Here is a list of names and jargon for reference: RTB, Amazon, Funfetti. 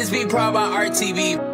This beat proud by RTB.